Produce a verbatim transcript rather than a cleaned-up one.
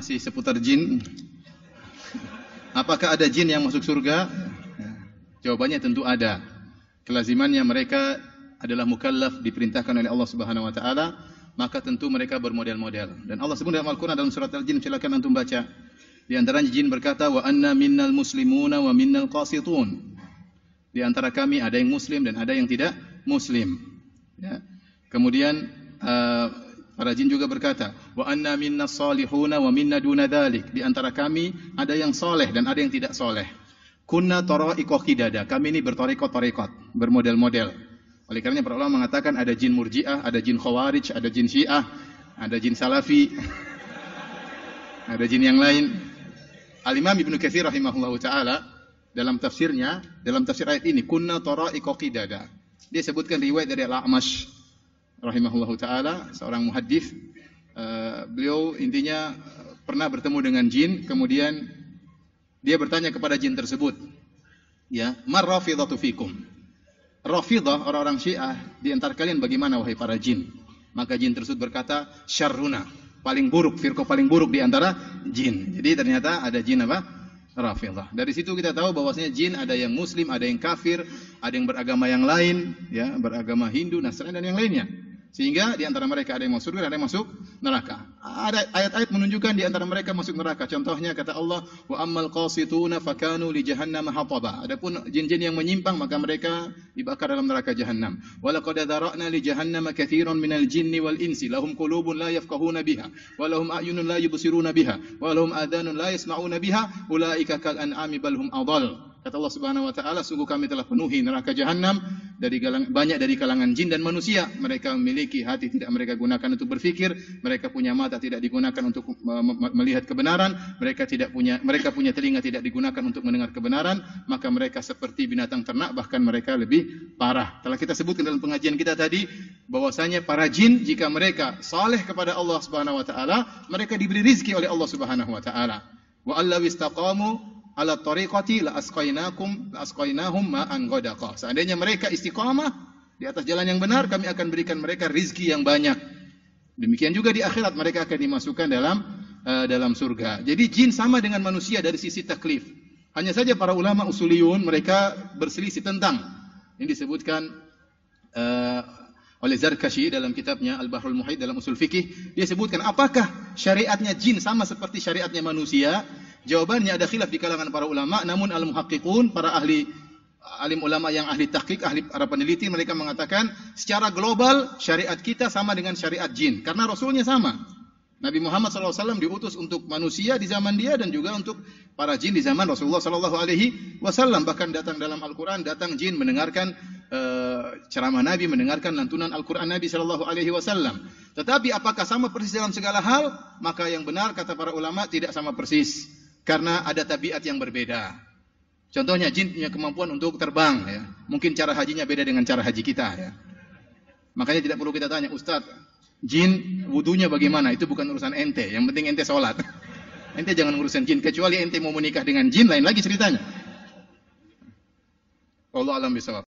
masih seputar jin. Apakah ada jin yang masuk surga? Jawabannya tentu ada. Kelazimannya mereka adalah mukallaf, diperintahkan oleh Allah Subhanahu Wa Taala, maka tentu mereka bermodel-model. Dan Allah sebut dalam Al-Qur'an dalam surat Al Jin, silakan antum baca. Di antaranya jin berkata, wa anna minnal muslimuna wa minnal qasitun. Di antara kami ada yang muslim dan ada yang tidak muslim. Ya. Kemudian uh, para jin juga berkata, wa anna minna salihuna wa minna duna dhalik. Di antara kami ada yang soleh dan ada yang tidak soleh. Kunna tara'iqo qidada. Kami ini bertorikot-torikot, bermodel-model. Oleh karenanya para ulama mengatakan ada jin murji'ah, ada jin khawarij, ada jin syiah, ada jin salafi, ada jin yang lain. Al-Imam Ibn Kathir rahimahullahu ta'ala dalam tafsirnya, dalam tafsir ayat ini, kunna tara'iqo qidada. Dia sebutkan riwayat dari Al A'mash rahimahullahu ta'ala, seorang muhaddis. Uh, beliau intinya pernah bertemu dengan jin, kemudian dia bertanya kepada jin tersebut, ya, mar rafidhatu fikum? Rafidhah, orang-orang syiah, di antara kalian bagaimana wahai para jin? Maka jin tersebut berkata, syarruna, paling buruk, firqah paling buruk di antara jin. Jadi ternyata ada jin apa? Rafidhah. Dari situ kita tahu bahwasanya jin ada yang muslim, ada yang kafir, ada yang beragama yang lain, ya, beragama Hindu, Nasrani dan yang lainnya. Sehingga di antara mereka ada yang masuk surga, ada yang masuk neraka. Ada ayat-ayat menunjukkan di antara mereka masuk neraka. Contohnya kata Allah, wa ammal qasituna fakanu li jahannam hataba. Adapun jin-jin yang menyimpang maka mereka dibakar dalam neraka jahannam. Wa laqad dara'na li jahannam katsiran minal jinni wal insi lahum qulubun la yafqahuna biha wa lahum a'yunun la yubsiruna biha wa lahum adhanun la yasma'una biha ulaika kal an'ami bal hum adall. Kata Allah Subhanahu Wa Taala, sungguh kami telah penuhi neraka jahanam dari galang, banyak dari kalangan jin dan manusia. Mereka memiliki hati, tidak mereka gunakan untuk berfikir. Mereka punya mata, tidak digunakan untuk melihat kebenaran. Mereka tidak punya, mereka punya telinga, tidak digunakan untuk mendengar kebenaran. Maka mereka seperti binatang ternak, bahkan mereka lebih parah. Telah kita sebutkan dalam pengajian kita tadi, bahwasanya para jin jika mereka saleh kepada Allah Subhanahu Wa Taala, mereka diberi rizki oleh Allah Subhanahu Wa Taala. Wa allaw istaqamu ala tariqati la asqainakum la asqainahum ma'an ghadaqa. Seandainya mereka istiqamah di atas jalan yang benar, kami akan berikan mereka rizki yang banyak. Demikian juga di akhirat mereka akan dimasukkan dalam uh, dalam surga. Jadi jin sama dengan manusia dari sisi taklif. Hanya saja para ulama usuliyun mereka berselisih tentang yang disebutkan uh, oleh Zarkashi dalam kitabnya Al-Bahrul Muhyidd dalam usul fikih. Dia sebutkan apakah syariatnya jin sama seperti syariatnya manusia? Jawabannya ada khilaf di kalangan para ulama, namun al-muhaqqiqun, para ahli alim ulama yang ahli tahqiq, ahli para peneliti, mereka mengatakan secara global syariat kita sama dengan syariat jin karena rasulnya sama. Nabi Muhammad shallallahu alaihi wasallam diutus untuk manusia di zaman dia dan juga untuk para jin di zaman Rasulullah shallallahu alaihi wasallam. Bahkan datang dalam Al-Quran, datang jin mendengarkan uh, ceramah Nabi, mendengarkan lantunan Al-Quran Nabi shallallahu alaihi wasallam. Tetapi apakah sama persis dalam segala hal? Maka yang benar kata para ulama tidak sama persis. Karena ada tabiat yang berbeda. Contohnya jin punya kemampuan untuk terbang, ya. Mungkin cara hajinya beda dengan cara haji kita, ya. Makanya tidak perlu kita tanya, Ustaz, jin wudunya bagaimana? Itu bukan urusan ente. Yang penting ente sholat. Ente jangan urusan jin. Kecuali ente mau menikah dengan jin, lain lagi ceritanya. Wallahu a'lam bishawab.